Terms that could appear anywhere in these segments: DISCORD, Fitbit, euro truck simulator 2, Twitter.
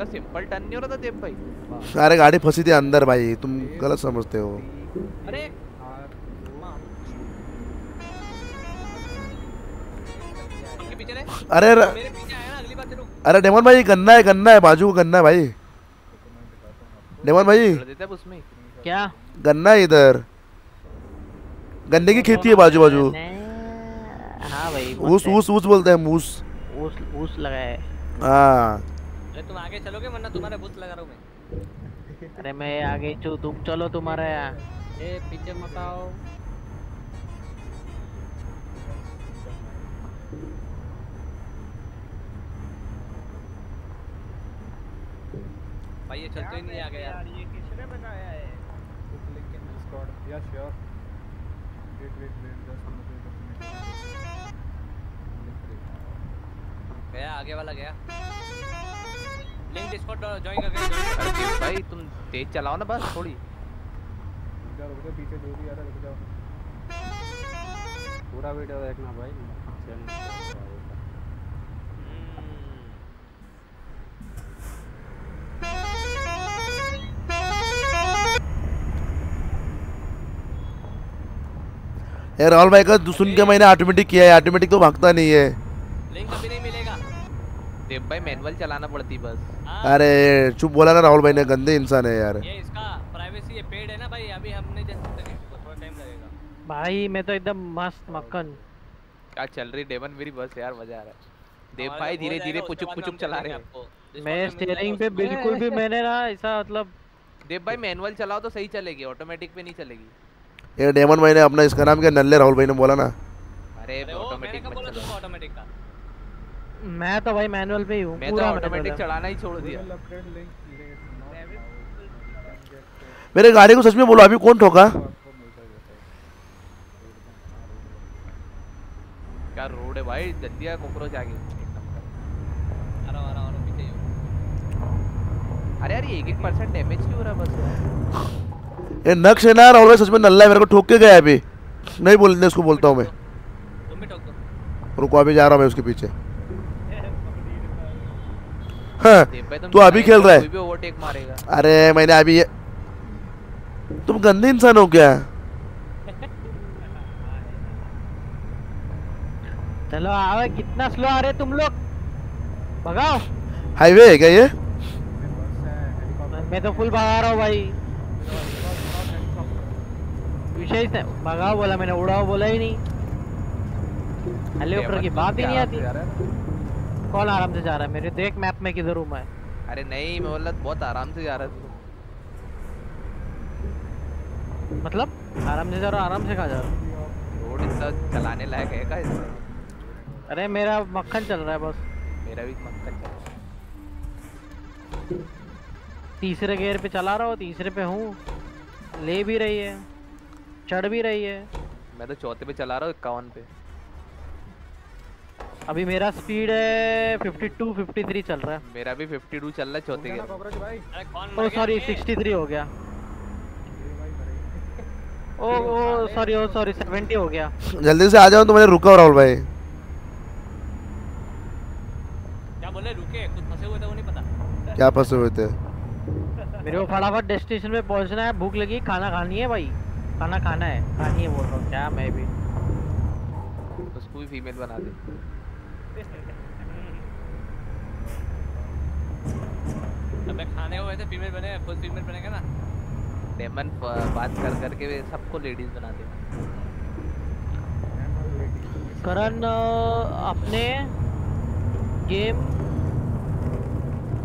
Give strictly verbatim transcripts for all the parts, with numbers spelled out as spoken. इतना simple turn नहीं हो रहा था देव भाई। अरे गाड़ी फंसी थी अंदर भाई, तुम गलत समझते हो। अरे अरे अरे डेमन भाई गन्ना है, गन्ना है बाजू को, गन्ना है भाई डेमन भाई। क्या गन्ना है इधर, गन्ने की खेती है बाजू बाजू। हाँ भाई ऊस ऊस ऊस बोलते हैं, ऊस ऊस ऊस लगाए। हाँ अरे तुम आगे चलोगे वरना तुम्हारे भूत लगा रहा हूँ मैं। अरे मैं आगे चू, तुम चलो तुम्हारा ए पीछे मत आओ। भाई ये चलते ही नहीं आगे यार, ये किसने बनाया है? लेकिन स्क्वाड या श्योर वेट वेट वेट गया आगे वाला गया। लिंक डिस्कॉर्ड ज्वाइन करके भाई तुम तेज चलाओ ना बस थोड़ी। इधर उधर पीछे जो भी आ रहा है रुक जाओ, पूरा वीडियो देखना भाई। यार राहुल भाई का सुन के मैंने ऑटोमेटिक किया है, ऑटोमेटिक तो भागता नहीं है। लिंक कभी नहीं मिलेगा देव भाई, मैनुअल चलाना पड़ती बस। अरे चुप बोला ना राहुल भाई ने, गंदे इंसान है यार। ये इसका प्राइवेसी ये पेड़ है ना भाई, अभी हमने जैसे थोड़ा टाइम लगेगा भाई। मैं तो एकदम मस्त मक्खन क्या चल रही डेवन मेरी बस यार, मजा आ रहा है। देव भाई धीरे धीरे पुचुक पुचुक चला रहे हैं आपको। मैं स्टीयरिंग पे बिल्कुल भी मैंने ना ऐसा मतलब देव भाई मैनुअल चलाओ तो सही चलेगी, ऑटोमेटिक पे नहीं चलेगी। ये डेवन भाई ने अपना इसका नाम क्या नल्ले राहुल भाई ने बोला ना। अरे ऑटोमेटिक मत चलाओ, ऑटोमेटिक का मैं तो भाई मैनुअल पे ही हूं, पूरा ऑटोमेटिक चलाना ही छोड़ दिया। मेरे गाड़ी को सच में बोलो अभी कौन ठोका? क्या रोड है भाई, दतिया कॉकरोच आ गए। अरे अरे अरे पीछे हो। अरे यार ये एक एक परसेंट डैमेज क्यों हो रहा बस? ये नक्श है ना राहुल भाई सच में नल्ला है, मेरे को ठोक के गया अभी। नहीं बोलने इसको बोलता हूं मैं, तुम भी ठोक दो। रुको अभी जा रहा हूं मैं उसके पीछे। हाँ, तू अभी खेल रहा है ओवरटेक मारेगा। अरे मैंने अभी ये तुम गंदे इंसान हो क्या? चलो आओ, कितना स्लो आ रहे तुम लोग, भगाओ। हाईवे है क्या ये? मैं तो फुल भगा रहा हूँ भाई, विषय से भगाओ बोला मैंने, उड़ाओ बोला ही नहीं। हेलीकॉप्टर की बात ही नहीं आती। कौन आराम से जा रहा है मेरे, देख मैप में किधर हूं मैं। अरे नहीं मैं बोला बहुत आराम से जा रहा है। मतलब आराम से जा रहा, आराम से कहां जा रहा? रोड इतना चलाने लायक है क्या इसमें? अरे मेरा मक्खन चल रहा है बस, मेरा भी मक्खन चल रहा है। तीसरे गियर पे चला रहा हूं, तीसरे पे हूं, ले भी रही है चढ़ भी रही है। मैं तो चौथे पे चला रहा हूं, इक्यावन पे। अभी मेरा स्पीड है बावन, तिरपन चल रहा है। मेरा भी बावन चल रहा है चौथे गियर। ओ सॉरी तिरसठ हो गया। ओ ओ सॉरी ओ सॉरी सत्तर हो गया। जल्दी से आ जाओ तो मैंने रुका राहुल भाई। क्या बोले रुके, कुछ फंसे हुए थे वो नहीं पता क्या फंसे हुए थे। मेरे को फटाफट डेस्टिनेशन पे पहुंचना है, भूख लगी, खाना खानी है भाई, खाना खाना है, खानी है बोल रहा हूं क्या मैं भी। उसको भी फीमेल बना दे। अबे खाने हुए थे फीमेल बने, फुल फीमेल बनेगा ना डेमन, बात कर करके सबको लेडीज बना देना। करण अपने गेम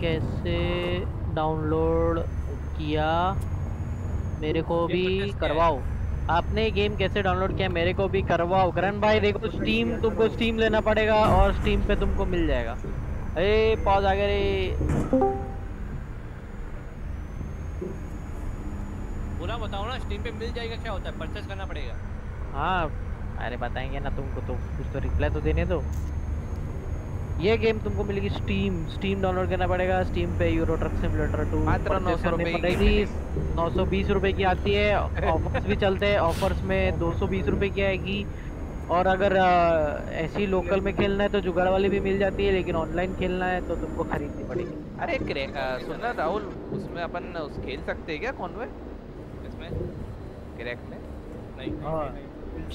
कैसे डाउनलोड किया मेरे को भी करवाओ। आपने गेम कैसे डाउनलोड किया मेरे को भी करवाओ। करण भाई देखो स्टीम, तुमको स्टीम लेना पड़ेगा और स्टीम पे तुमको मिल जाएगा। अरे पॉज आ गए रे, बोला बताओ ना स्टीम पे मिल जाएगा, क्या होता है परचेस करना पड़ेगा? हाँ अरे बताएंगे ना तुमको, तो कुछ तो रिप्लाई तो देने दो। ये गेम तुमको मिलेगी स्टीम, स्टीम डाउनलोड करना पड़ेगा। स्टीम पे यूरो ट्रक सिमुलेटर टू मात्र नौ सौ रुपये नौ सौ बीस रुपये की आती है। ऑफर्स भी चलते हैं, ऑफर्स में दो सौ बीस रुपये की आएगी, और अगर ऐसी लोकल में खेलना है तो जुगाड़ वाली भी मिल जाती है, लेकिन ऑनलाइन खेलना है तो तुमको खरीदनी पड़ेगी। अरे सुनना राहुल, उसमें अपन उस खेल सकते हैं क्या कॉन्वे? इसमें क्रैक में नहीं, नहीं, नहीं।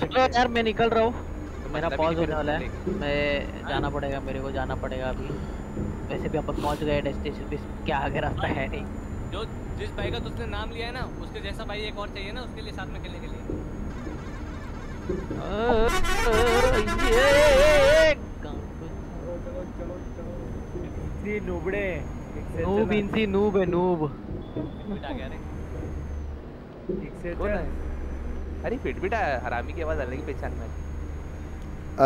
चलो यार मैं निकल रहा हूँ, तो मेरा पॉज होने वाला है, मैं जाना पड़ेगा, मेरे को जाना पड़ेगा अभी। वैसे भी अपन पहुँच गए डेस्टिनेशन पे, क्या आगे रास्ता है नहीं। जो जिस भाई का तुमने नाम लिया है ना, उसके जैसा भाई एक और चाहिए ना उसके लिए, साथ में खेलने के लिए। आ, ये चलो चलो चलो नूबड़े नूब इनसी नूब है नूब आ गया रे। ठीक से अरे फिटबिट हरामी की आवाज अलग ही पहचान में।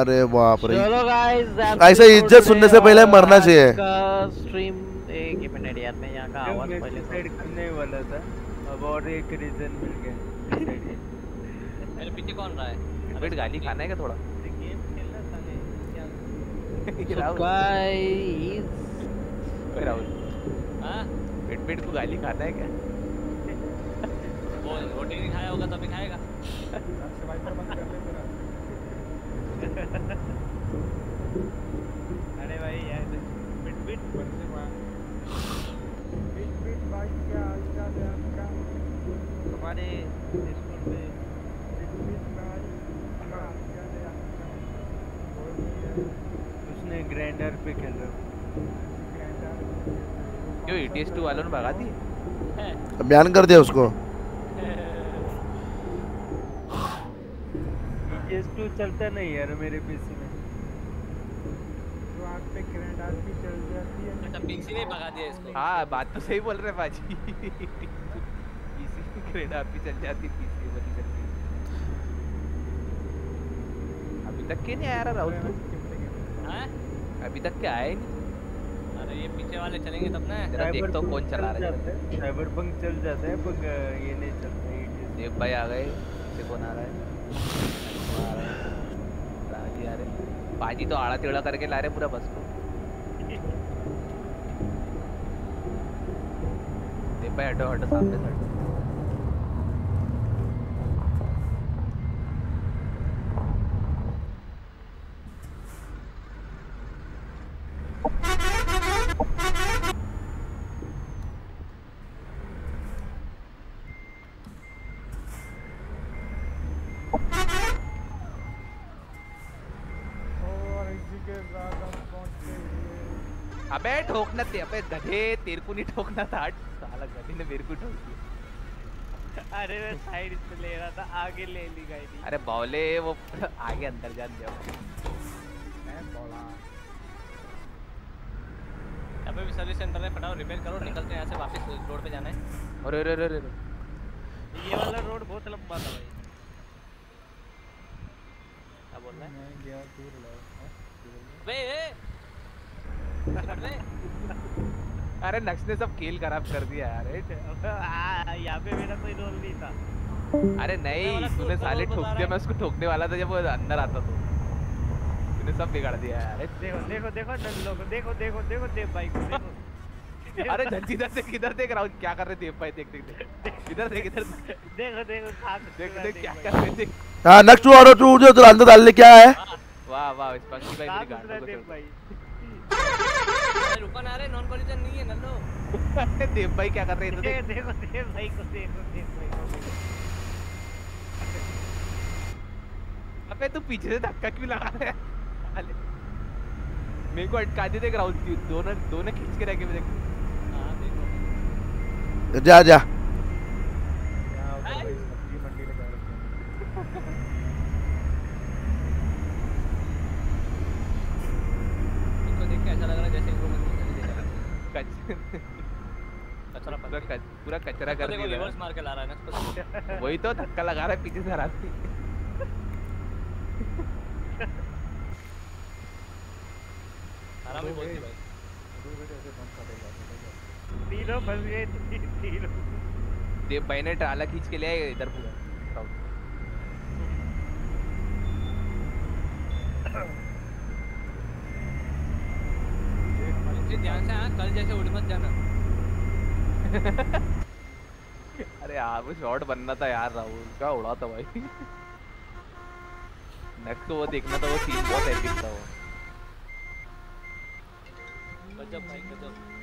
अरे बाप रे, चलो गाइस ऐसे इज्जत सुनने से पहले मरना चाहिए। स्ट्रीम एक मिनट यार, मैं यहां का आवाज पहले सेट करने वाला था, अब और एक रीजन मिल गया। पीछे कौन रहा है? अबे गाली खाना है क्या थोड़ा? गेम खेलना साले क्या? गाइस ओए राहुल, हां पेट पेट को गाली खाता है क्या? वो रोटी नहीं खाया होगा तभी खाएगा। सर्वाइवर बंद कर ले तेरा। अरे भाई यार पेट पेट बंद से मां पेट पेट भाई क्या क्या है आपका? हमारे स्कूल में उसने ग्रैंडर पे खेल रहा क्यों? ई टी एस टू वालों ने भगा दी, अब बयान कर दिया उसको। ई टी एस टू चलता नहीं यार मेरे पीसी में, तो आग पे ग्रैंडर भी चल जाती है। मतलब पीसी ने भगा दिया इसको। हाँ बात तो सही बोल रहे बाजी, पीसी की ग्रैंडर भी चल जाती है, पीसी वाली चलती। अभी तक के नहीं आया राहुल तू? हाँ? अभी तक क्या आए नहीं। अरे ये पीछे वाले चलेंगे तब ना, जरा देख तो कौन चला रहा है। साइबर पंक चल जाता है, पर ये नहीं चलता। देव भाई आ गए, से कौन आ रहा है? बाजी आ रहे, बाजी तो आड़ा टेढ़ा करके ला रहे पूरा बस को। देव भाई हटो हटो सामने हटो। अबे ठोकना थे, अबे गधे तेरे को नहीं ठोकना था, साला गधे ने मेरे को ठोक दिया। अरे मैं साइड से ले रहा था, आगे ले ली गाड़ी। अरे बौले वो आगे अंदर जान दे मैं बौला। अबे भी सर्विस सेंटर में फटाफट रिपेयर करो, निकलते हैं यहां से, वापस रोड पे जाना है। अरे अरे अरे ये वाला रोड बहुत लंबा था भाई। क्या बोल रहा है? मैं गया दूर लगा। अबे अरे अरे नक्स ने सब खेल खराब कर दिया यार। यहाँ पे मेरा कोई रोल नहीं था। अरे नहीं तूने साले ठोक दिया, मैं उसको ठोकने वाला था जब वो अंदर आता तो तूने सब बिगाड़ दिया यार। देखो देखो देखो नल्लो को, देखो देखो देखो देव भाई को, देखो अरे झंझीदार से किधर देख रहा हूँ, क्या कर रहे देव भाई? देख देख इधर देख, इधर देखो देखो देख देख क्या कर रहे देख। हाँ नक्स टू और टू जो तो अंदर डालने क्या है? वाह वाह इस पंकी भाई मेरे गार्ड को भाई। रुको ना रे, नॉन कोलिजन नहीं है नल्लो। देव भाई क्या कर रहे हैं इधर? देखो देखो देव भाई को, देखो देव भाई को। अबे तू पीछे से धक्का क्यों लगा रहा है? अरे मेरे को अटका दे देख राहुल, क्यों दोनों दोनों खींच के रह गए मुझे। हां देखो जा जा कचरा पूरा पूरा कचरा कर दिया। रिवर्स मार के ला रहा है ना, वही तो धक्का लगा रहा है पीछे से हराती। आराम ही बोलती भाई, तीनों फंस गए तीनों। देव भाई ने ट्राला खींच के ले आए इधर पूरा। ध्यान से, कल जैसे उड़ मत जाना। अरे यार वो शॉट बनना था यार राहुल का, उड़ा था भाई। नेक्स्ट को वो देखना था, वो सीन बहुत एपिक था वो। गजब भाई गजब।